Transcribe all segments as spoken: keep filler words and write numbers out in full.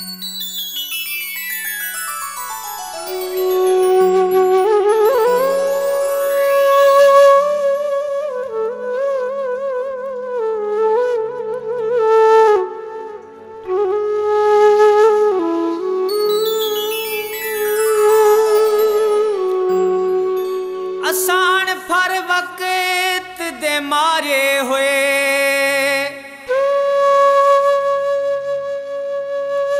असान फर वक्त दे मारे हुए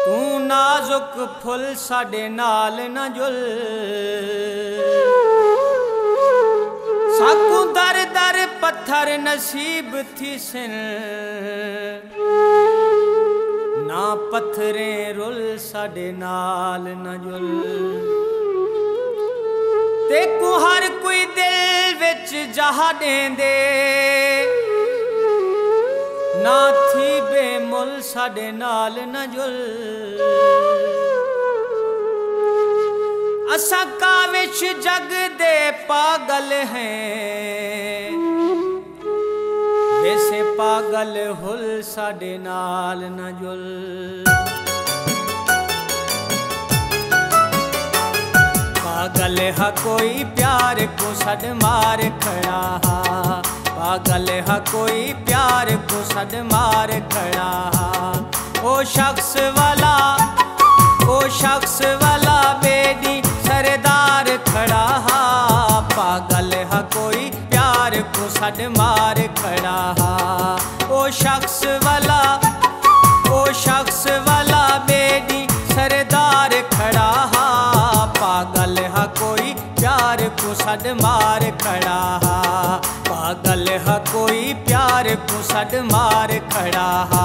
तू नाजुक फुल साडे नाल न जुल साकू दर दर पत्थर नसीब थी सिन ना पत्थरे रुल साडे नाल न जुल देखू हर कोई दिल विच जहा देंदे ना थी बेमुल साडे नाल न जुल असां काविच जग दे पागल हैं वैसे पागल हुल साडे नाल न जुल पागल हा कोई प्यार को सद मार खड़ा हा पागल हा कोई प्यार को सद मार खड़ा हा ओ शख्स वाला ओ शख्स वाला बेदी सरदार खड़ा हा पागल हा कोई प्यार को सद मार खड़ा हा ओ शख्स वाला ओ शख्स वाला बेदी सरदार खड़ा हा पागल हा कोई प्यार को सद मार खड़ा हा पागल हा कोई प्यार को सद मार खड़ा हा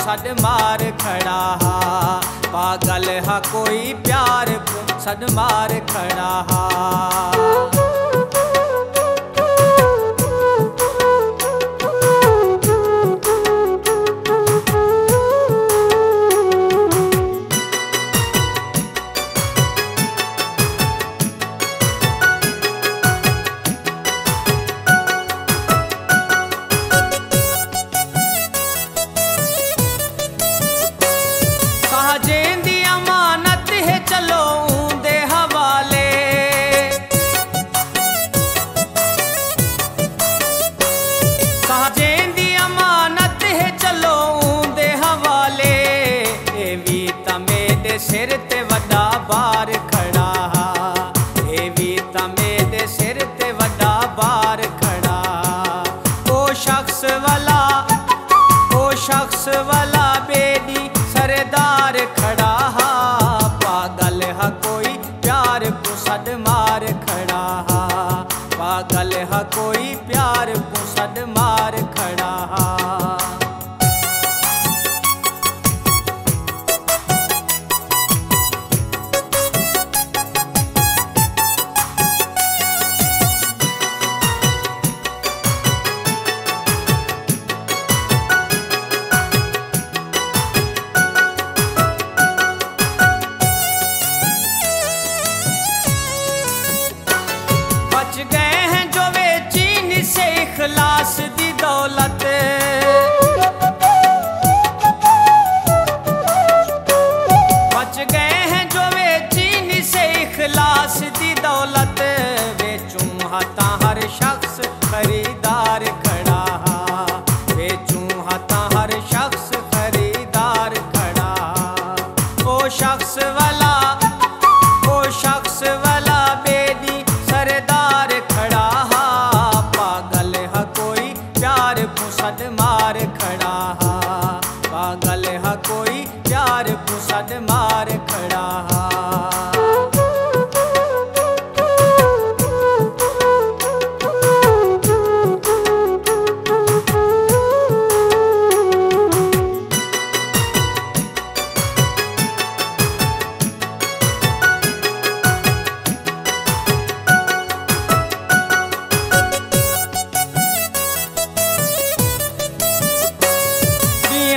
सद मार खड़ा हा पागल हा कोई प्यार को सद मार खड़ा हा कोई प्यार को सद मार खड़ा हा वाला वो शख्स वाला बेदी सरदार खड़ा हा, पागल हा कोई प्यार पुसद मार खड़ा हा, पागल हा कोई प्यार पुसद मार खड़ा हा।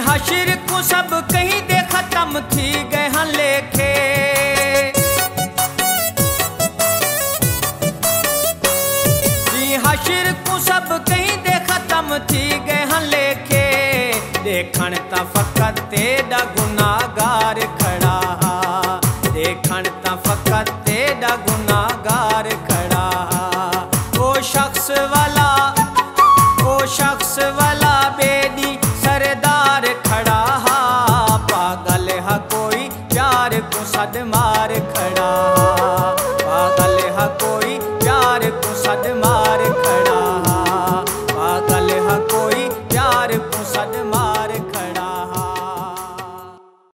हशर को सब कहीं दे खत्म थी गए हाँ लेखे, हशर को सब कहीं दे खत्म थी गए हाँ लेखे, देखण त फकत तेरा गुनागार खड़ा हा, देखण त फकत तेरा गुनागार खड़ा हा। वो शख्स वाला वो शख्स वाला बेदी सरदार खड़ा हा, पागल हा कोई प्यार पुसद मार खड़ा हा।